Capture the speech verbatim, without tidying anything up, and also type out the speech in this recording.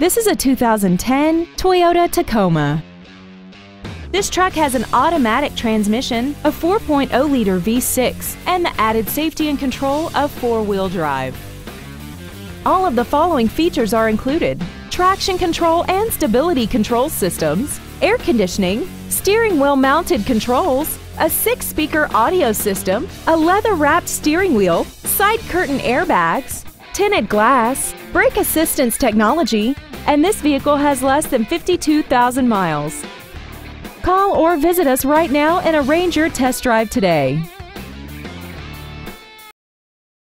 This is a two thousand ten Toyota Tacoma. This truck has an automatic transmission, a four point oh liter V six, and the added safety and control of four-wheel drive. All of the following features are included: traction control and stability control systems, air conditioning, steering wheel mounted controls, a six-speaker audio system, a leather-wrapped steering wheel, side curtain airbags, tinted glass, brake assistance technology, and this vehicle has less than fifty-two thousand miles. Call or visit us right now and arrange your test drive today.